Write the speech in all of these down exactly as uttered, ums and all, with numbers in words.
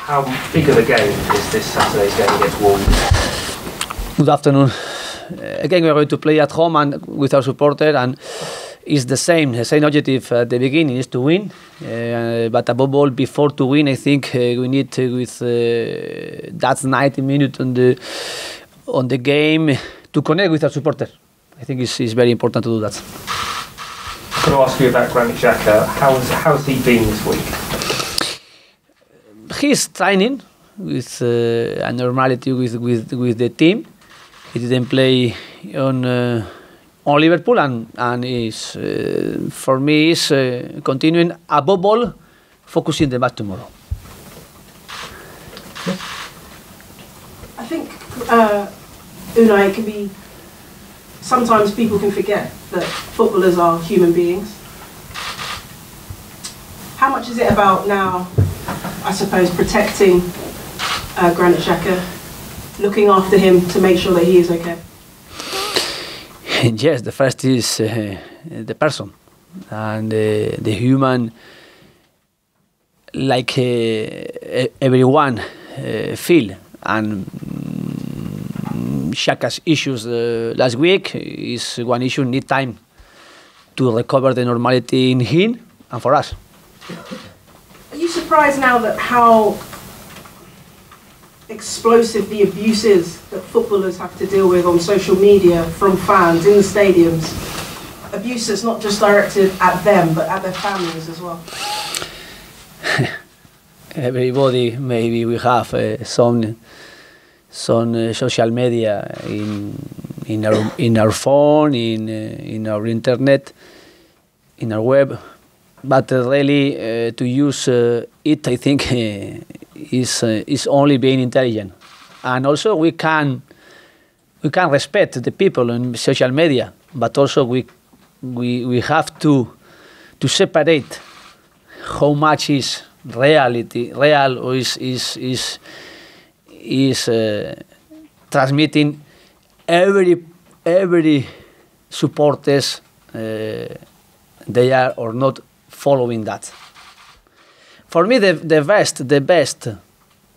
How big of a game is this Saturday's game against Wolves? Good afternoon. Again, we are going to play at home and with our supporters, and it's the same, the same objective at the beginning is to win. Uh, but above all, before to win, I think uh, we need to, with uh, that ninety minutes on the on the game, to connect with our supporters. I think it's, it's very important to do that. I'm going to ask you about Granit Xhaka. How's how's he been this week? He's training with uh, a normality with, with with the team. He didn't play on uh, on Liverpool, and and is uh, for me is uh, continuing above all, focusing the match tomorrow. I think uh, Unai can be. Sometimes people can forget that footballers are human beings. How much is it about now? I suppose protecting uh, Granit Xhaka, looking after him to make sure that he is okay. Yes, the first is uh, the person and uh, the human, like uh, everyone uh, feel. And Xhaka's issues uh, last week is one issue. Need time to recover the normality in him and for us. Are you surprised now that how explosive the abuse is that footballers have to deal with on social media from fans in the stadiums? Abuse that's not just directed at them but at their families as well. Everybody, maybe we have uh, some some uh, social media in in our in our phone, in uh, in our internet, in our web. But uh, really, uh, to use uh, it, I think, uh, is uh, is only being intelligent. And also, we can we can respect the people on social media, but also we we we have to to separate how much is reality, real, or is is is is uh, transmitting every every supporters uh, they are or not. Following that, for me, the the best, the best,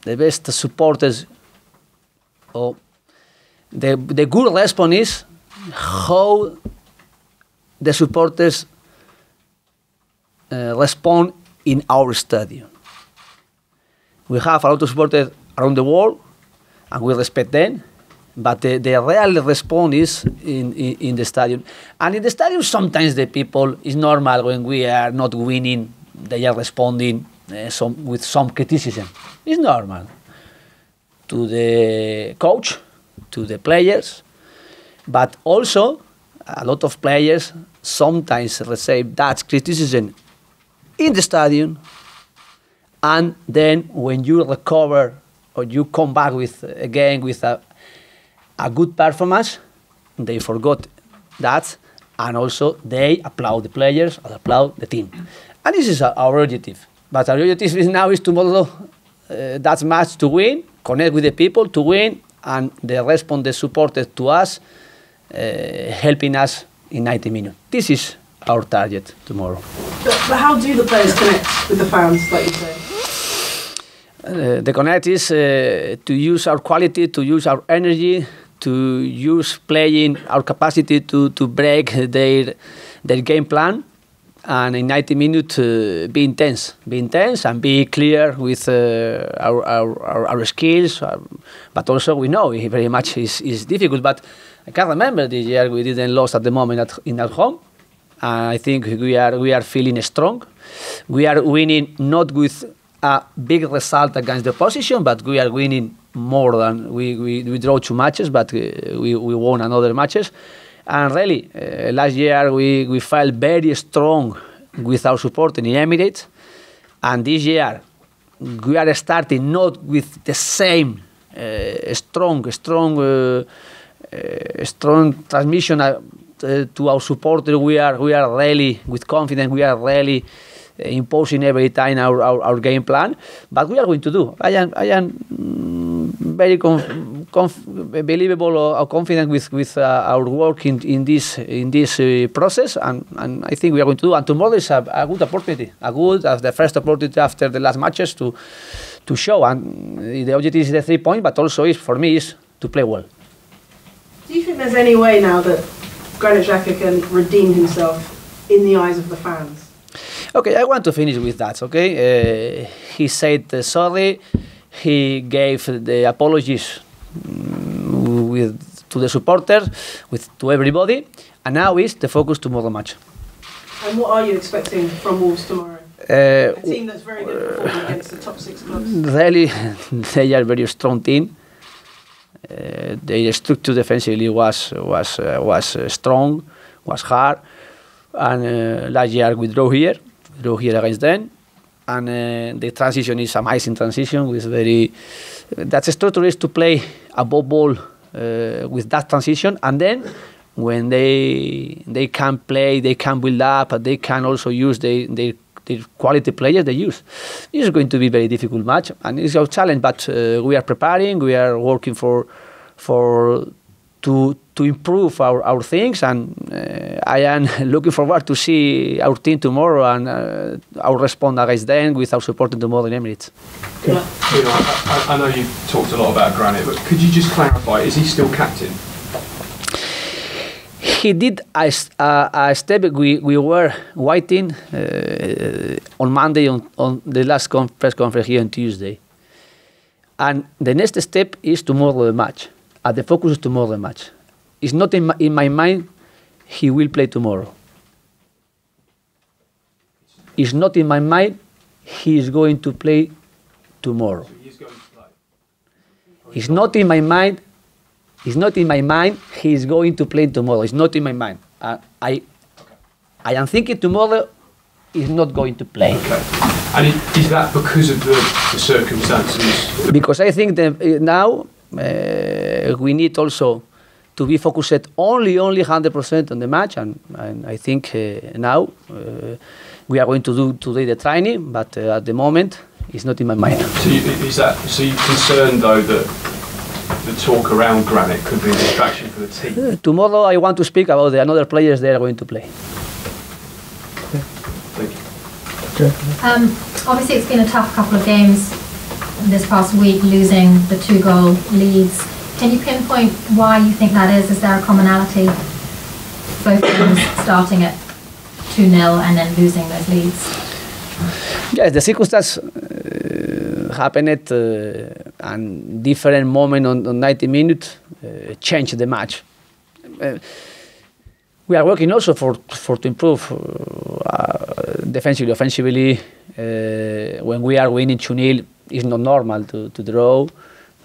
the best supporters, or the the good response is how the supporters uh, respond in our stadium. We have a lot of supporters around the world, and we respect them. But the, the real response is in, in, in the stadium. And in the stadium, sometimes the people, it's normal when we are not winning, they are responding uh, some, with some criticism. It's normal. To the coach, to the players, but also a lot of players sometimes receive that criticism in the stadium. And then when you recover or you come back with again with a A good performance, they forgot that, and also they applaud the players and applaud the team. And this is our objective. But our objective is now is to model uh, that match to win, connect with the people to win, and they respond, the supporters to us, uh, helping us in ninety minutes. This is our target tomorrow. But, but how do the players connect with the fans, like you say? Uh, the connect is uh, to use our quality, to use our energy, to use playing our capacity to, to break their their game plan, and in ninety minutes uh, be intense, be intense and be clear with uh, our, our, our, our skills, uh, but also we know it very much is, is difficult, but I can't remember this year we didn't lose at the moment at, in at home, and I think we are, we are feeling strong. We are winning not with a big result against the opposition, but we are winning more than we, we, we draw two matches, but we, we won another matches. And really, uh, last year we, we felt very strong with our support in the Emirates. And this year we are starting not with the same uh, strong, strong, uh, uh, strong transmission uh, uh, to our supporters. We are, we are really with confidence. We are really imposing every time our, our, our game plan, but we are going to do. I am, I am very conf conf believable or, or confident with, with uh, our work in, in this, in this uh, process, and, and I think we are going to do. And tomorrow is a, a good opportunity, a good, as the first opportunity after the last matches to, to show, and the objective is the three points, but also is for me is to play well. Do you think there's any way now that Granit Xhaka can redeem himself in the eyes of the fans? Okay, I want to finish with that. Okay, uh, he said uh, sorry. He gave the apologies um, with to the supporters, with to everybody, and now is the focus tomorrow match. And what are you expecting from Wolves tomorrow? Uh, a team that's very good performing against the top six clubs. Really, they are a very strong team. Uh, their structure defensively was was uh, was uh, strong, was hard, and uh, last year we drew here, we drew here against them. And uh, the transition is amazing transition with very, uh, that structure is to play above ball uh, with that transition. And then when they they can play, they can build up, and they can also use the, the, the quality players they use. It's going to be a very difficult match and it's our challenge, but uh, we are preparing, we are working for, for to, to improve our, our things, and uh, I am looking forward to see our team tomorrow and uh, our response against them with our support tomorrow in Emirates. Okay. Yeah. You know, I, I know you've talked a lot about Granit, but could you just clarify, is he still captain? He did a, a, a step, we, we were waiting uh, on Monday, on, on the last con press conference here on Tuesday. And the next step is tomorrow the match. At the focus of tomorrow match. It's not in my, in my mind he will play tomorrow. It's not in my mind he is going to play tomorrow. So he's going to play. It's not in my mind. It's not in my mind he is going to play tomorrow. It's not in my mind. Uh, I, okay. I am thinking tomorrow is not going to play. Okay. And is that because of the, the circumstances? Because I think that now. Uh, we need also to be focused only, only one hundred percent on the match, and, and I think uh, now uh, we are going to do today the training, but uh, at the moment it's not in my mind. So, you, is that, so you're concerned though that the talk around Granit could be a distraction for the team? Uh, tomorrow I want to speak about the other players they are going to play. Okay. Thank you. Okay. Um, obviously it's been a tough couple of games this past week, losing the two goal leads. Can you pinpoint why you think that is? Is there a commonality? Both teams starting at two nil and then losing those leads? Yes, the circumstances uh, happened uh, and different moment on, on ninety minutes uh, changed the match. Uh, we are working also for, for to improve uh, defensively, offensively. Uh, when we are winning two nil, it's not normal to, to draw.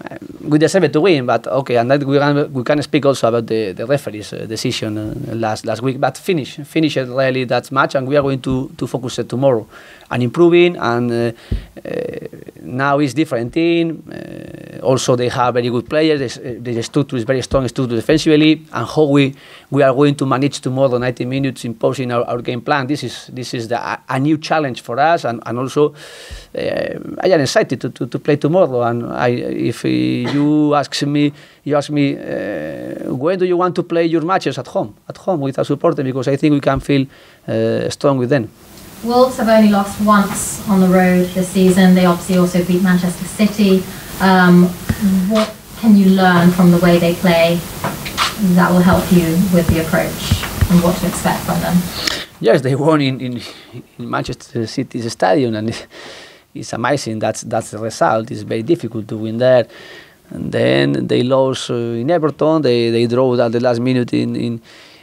Uh, we deserve to win, but okay, and that we can, we can speak also about the, the referee's uh, decision uh, last, last week, but finish, finish really that match, and we are going to, to focus uh, tomorrow on improving, and uh, uh, now it's different team, uh, also they have very good players, the, the structure is very strong structure defensively, and how we, we are going to manage tomorrow ninety minutes imposing our, our game plan. This is, this is the, a, a new challenge for us, and, and also uh, I am excited to, to, to play tomorrow, and I, if you ask me, you ask me, uh, when do you want to play your matches at home? At home with our supporter, because I think we can feel uh, strong with them. Wolves have only lost once on the road this season. They obviously also beat Manchester City. Um, what can you learn from the way they play that will help you with the approach and what to expect from them? Yes, they won in, in, in Manchester City's stadium, and it's amazing. That's that's the result. It's very difficult to win there. And then they lost uh, in Everton. They they drew at the last minute in in,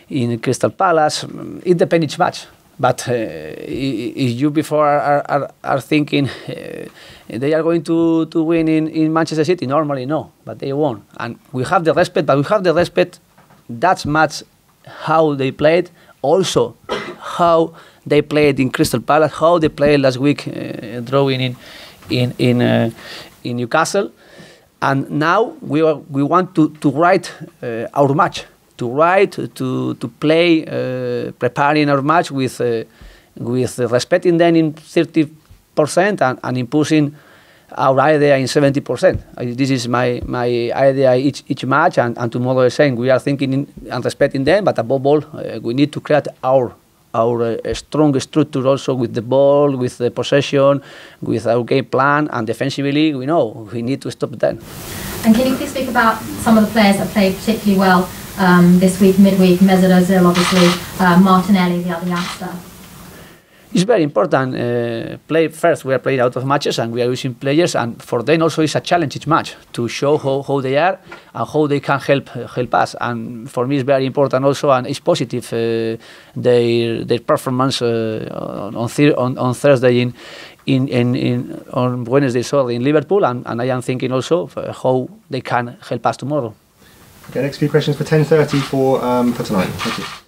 in Crystal Palace. It depends each match. But uh, if you before are are, are thinking uh, they are going to to win in, in Manchester City, normally no. But they won, and we have the respect. But we have the respect. That's much how they played. Also, how they played in Crystal Palace, how they played last week, uh, drawing in in in, uh, in Newcastle, and now we are, we want to to write uh, our match, to write to to play, uh, preparing our match with uh, with respecting them in thirty percent and, and imposing our idea in seventy percent. I, this is my my idea each each match, and, and tomorrow is saying we are thinking in, and respecting them, but above all, uh, we need to create our our uh, strong structure also with the ball, with the possession, with our game plan, and defensively we know we need to stop them. And can you please speak about some of the players that played particularly well um, this week, midweek? Mesut Ozil obviously, uh, Martinelli, the other youngster. It's very important. Uh, play first, we are playing out of matches and we are using players, and for them also it's a challenge each match to show how, how they are and how they can help help us. And for me, it's very important also, and it's positive uh, their their performance uh, on, on on Thursday in in in, in on Wednesday, sorry, in Liverpool, and, and I am thinking also how they can help us tomorrow. Okay, next few questions for ten thirty for um, for tonight. Thank you.